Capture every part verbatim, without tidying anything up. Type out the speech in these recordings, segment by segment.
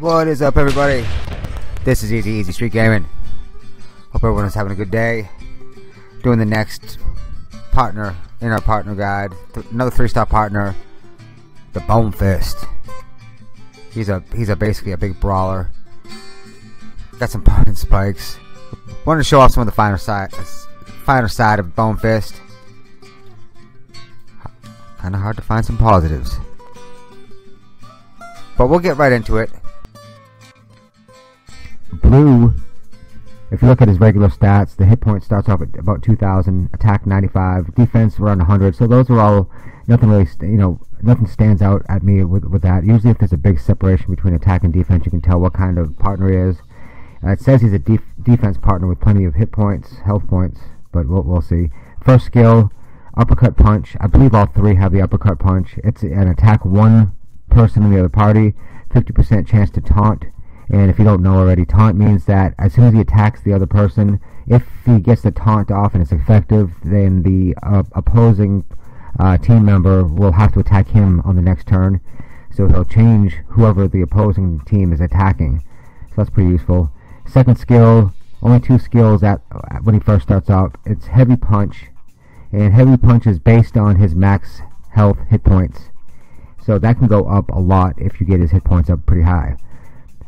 What is up, everybody? This is Easy Easy Street Gaming. Hope everyone is having a good day. Doing the next partner in our partner guide, another three-star partner, the Bonefist. He's a he's a basically a big brawler. Got some potent spikes. Wanted to show off some of the finer side finer side of Bonefist. Kind of hard to find some positives, but we'll get right into it. Blue, if you look at his regular stats, the hit point starts off at about two thousand, attack ninety-five, defense around one hundred, so those are all, nothing really, you know, nothing stands out at me with, with that. Usually if there's a big separation between attack and defense, you can tell what kind of partner he is. Uh, it says he's a def defense partner with plenty of hit points, health points, but we'll, we'll see. First skill, uppercut punch. I believe all three have the uppercut punch. It's an attack one person in the other party, fifty percent chance to taunt. And if you don't know already, taunt means that as soon as he attacks the other person, if he gets the taunt off and it's effective, then the uh, opposing uh, team member will have to attack him on the next turn. So he'll change whoever the opposing team is attacking. So that's pretty useful. Second skill, only two skills at when he first starts out. It's heavy punch, and heavy punch is based on his max health hit points. So that can go up a lot if you get his hit points up pretty high.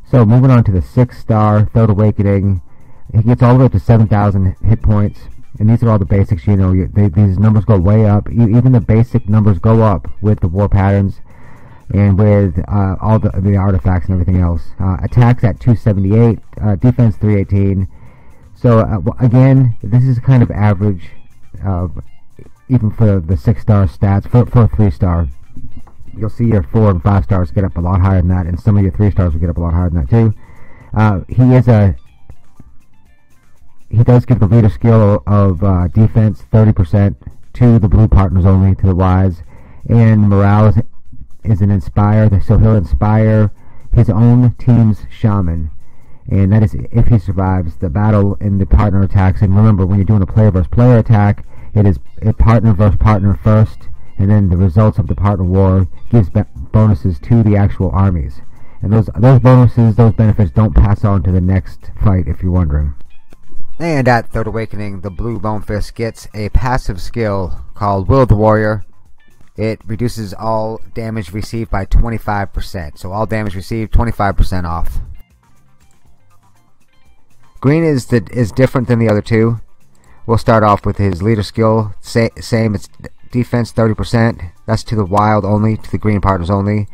So moving on to the sixth star, Third Awakening, he gets all the way up to seven thousand hit points, and these are all the basics. You know, they, these numbers go way up. Even the basic numbers go up with the war patterns and with uh, all the, the artifacts and everything else. Uh, attacks at two seventy-eight, uh, defense three eighteen. So uh, again, this is kind of average, uh, even for the six star stats. For, for a three star, you'll see your four and five stars get up a lot higher than that, and some of your three stars will get up a lot higher than that too. Uh, he is a he does give the leader skill of uh, defense thirty percent to the blue partners only, to the wise, and morale is, is an inspire, so he'll inspire his own team's shaman, and that is if he survives the battle in the partner attacks. And remember, when you're doing a player versus player attack, it is a partner versus partner first, and then the results of the partner war gives bonuses to the actual armies. And those those bonuses, those benefits don't pass on to the next fight, if you're wondering. And at Third Awakening, the Blue Bonefist gets a passive skill called Will of the Warrior. It reduces all damage received by twenty-five percent. So all damage received, twenty-five percent off. Green is, the, is different than the other two. We'll start off with his leader skill. Sa same, it's... defense thirty percent, that's to the wild only, to the green partners only.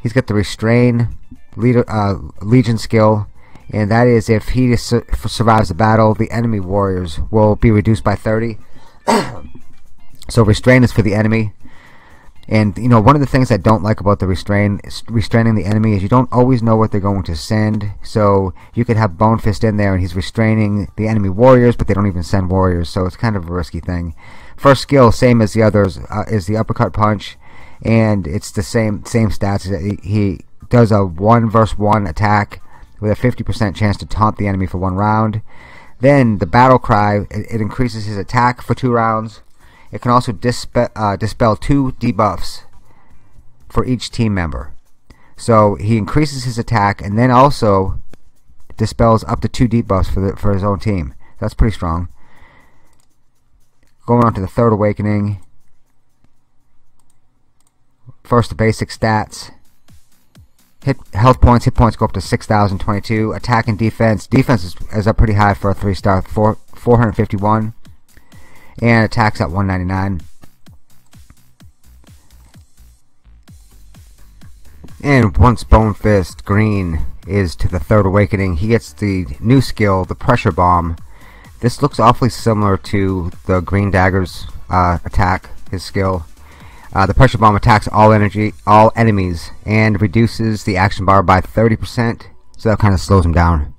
He's got the restrain leader, uh, legion skill, and that is if he su survives the battle, the enemy warriors will be reduced by thirty. So restrain is for the enemy, and you know, one of the things I don't like about the restrain restraining the enemy is you don't always know what they're going to send. So you could have Bonefist in there and he's restraining the enemy warriors, but they don't even send warriors, so it's kind of a risky thing. First skill, same as the others, uh, is the uppercut punch, and it's the same same stats. He, he does a one versus one attack with a fifty percent chance to taunt the enemy for one round. Then the battle cry, it, it increases his attack for two rounds. It can also dispe uh, dispel two debuffs for each team member. So he increases his attack and then also dispels up to two debuffs for the, for his own team. That's pretty strong. Going on to the Third Awakening. First, the basic stats. Hit health points. Hit points go up to six thousand twenty-two. Attack and defense. Defense is, is up pretty high for a three-star, four hundred fifty-one. And attacks at one ninety-nine. And once Bonefist Green is to the Third Awakening, he gets the new skill, the Pressure Bomb. This looks awfully similar to the Green Dagger's uh, attack, his skill. Uh, the Pressure Bomb attacks all energy, all enemies, and reduces the action bar by thirty percent, so that kind of slows him down.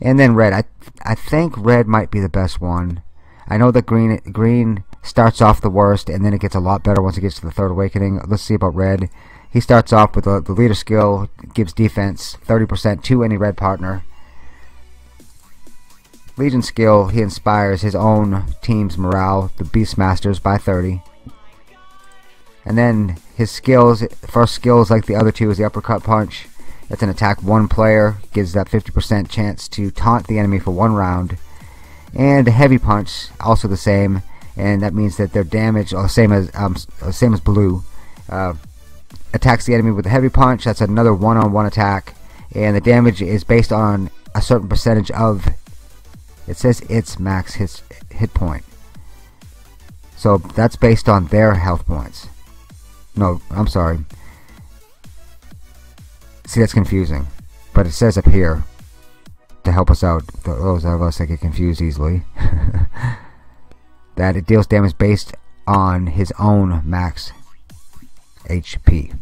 And then Red, I I think Red might be the best one. I know that Green Green starts off the worst, and then it gets a lot better once it gets to the Third Awakening. Let's see about Red. He starts off with the, the leader skill, gives defense thirty percent to any Red partner. Legion skill, he inspires his own team's morale, the Beastmasters, by thirty. And then his skills, first skills like the other two is the uppercut punch. That's an attack one player, gives that fifty percent chance to taunt the enemy for one round. And the heavy punch, also the same, and that means that their damage, or same as um, same as blue, uh, attacks the enemy with a heavy punch. That's another one-on-one attack, and the damage is based on a certain percentage of, it says its max hit hit point. So that's based on their health points. No, I'm sorry. See, that's confusing, but it says up here to help us out, those of us that get confused easily, that it deals damage based on his own max H P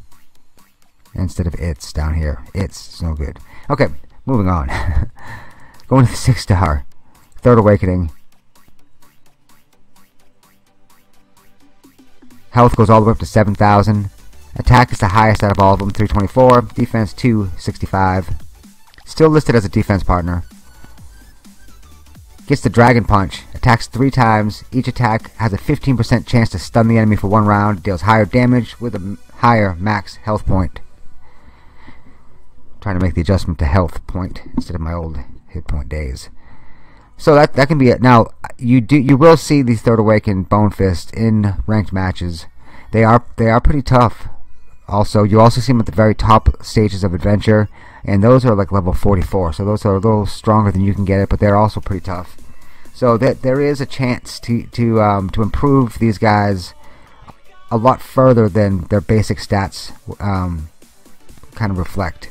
instead of its down here. It's no good. Okay, moving on. Going to the six star, Third Awakening. Health goes all the way up to seven thousand. Attack is the highest out of all of them, three twenty-four. Defense two sixty-five. Still listed as a defense partner. Gets the Dragon Punch. Attacks three times. Each attack has a fifteen percent chance to stun the enemy for one round. Deals higher damage with a higher max health point. I'm trying to make the adjustment to health point instead of my old hit point days. So that that can be it. Now you do you will see these Third Awakened Bonefist in ranked matches. They are they are pretty tough. Also, you also see them at the very top stages of adventure, and those are like level forty-four, so those are a little stronger than you can get it, but they're also pretty tough. So that there is a chance to to um, to improve these guys a lot further than their basic stats um, kind of reflect.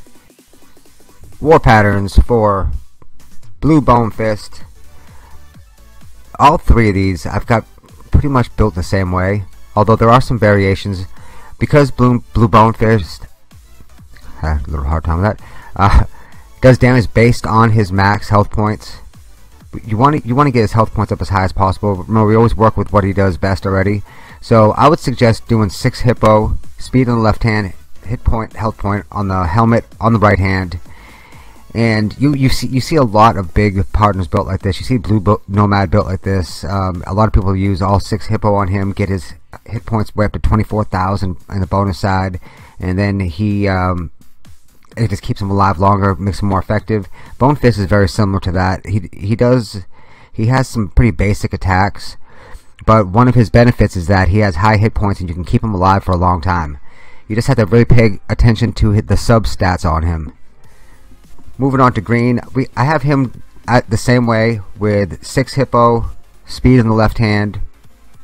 War patterns for Blue Bonefist. All three of these I've got pretty much built the same way, although there are some variations. Because Blue, Blue Bonefist, I had a little hard time with that, uh, does damage based on his max health points. You want to you want to get his health points up as high as possible. Remember, we always work with what he does best already. So I would suggest doing six hippo, speed on the left hand, hit point, health point on the helmet on the right hand. And you you see you see a lot of big partners built like this. You see Blue Nomad built like this. Um, a lot of people use all six hippo on him, get his hit points way up to twenty-four thousand on the bonus side, and then he um, it just keeps him alive longer, makes him more effective. Bonefist is very similar to that. He he does he has some pretty basic attacks, but one of his benefits is that he has high hit points and you can keep him alive for a long time. You just have to really pay attention to hit the sub stats on him. Moving on to Green, we I have him at the same way with six hippo, speed in the left hand,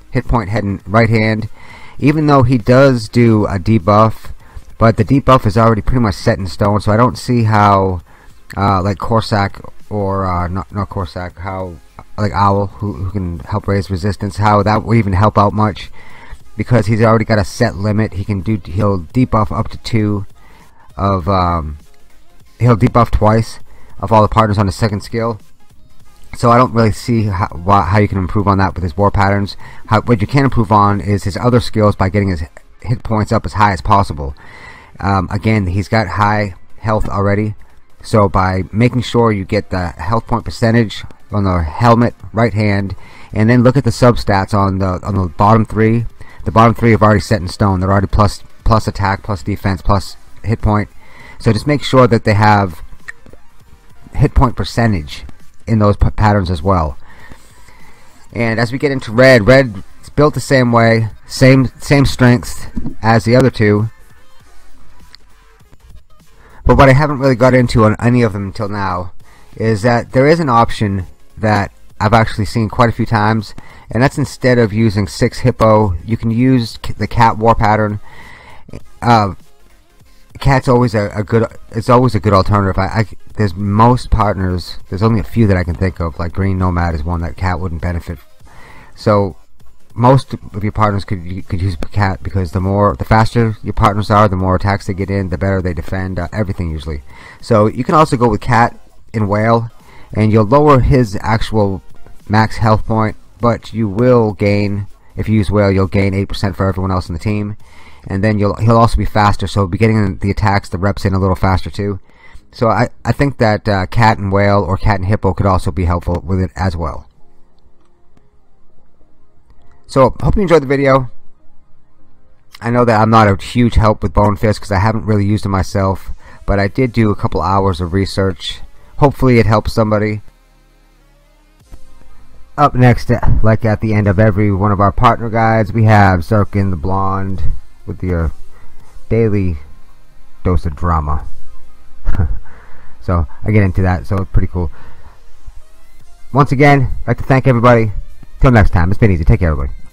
hit point head and right hand. Even though he does do a debuff, but the debuff is already pretty much set in stone, so I don't see how uh, like Corsac or uh, not not Corsac, how like Owl, who, who can help raise resistance, how that would even help out much, because he's already got a set limit. He can do he'll debuff up to two of. Um, He'll debuff twice of all the partners on his second skill, so I don't really see how, how you can improve on that with his war patterns. How, what you can improve on is his other skills by getting his hit points up as high as possible. Um, again, he's got high health already, so by making sure you get the health point percentage on the helmet right hand, and then look at the substats on the on the bottom three. The bottom three have already set in stone. They're already plus plus attack, plus defense, plus hit point. So just make sure that they have hit point percentage in those p patterns as well. And as we get into Red, Red's built the same way, same same strengths as the other two. But what I haven't really got into on any of them until now is that there is an option that I've actually seen quite a few times, and that's instead of using six hippo, you can use the cat war pattern. Uh, Cat's always a, a good. It's always a good alternative. I, I there's most partners. There's only a few that I can think of. Like Green Nomad is one that Cat wouldn't benefit. So most of your partners could could use Cat, because the more, the faster your partners are, the more attacks they get in, the better they defend. Uh, everything usually. So you can also go with Cat in Whale, and you'll lower his actual max health point, but you will gain. If you use Whale, you'll gain eight percent for everyone else in the team. And then you'll, he'll also be faster, so he'll be getting the attacks, the reps in a little faster too. So I, I think that uh, Cat and Whale or Cat and Hippo could also be helpful with it as well. So hope you enjoyed the video. I know that I'm not a huge help with Bonefist because I haven't really used it myself, but I did do a couple hours of research. Hopefully it helps somebody. Up next, like at the end of every one of our partner guides, we have Zirkin the Blonde with your daily dose of drama. So I get into that, so pretty cool. Once again, I'd like to thank everybody. Till next time, it's been easy. Take care, everybody.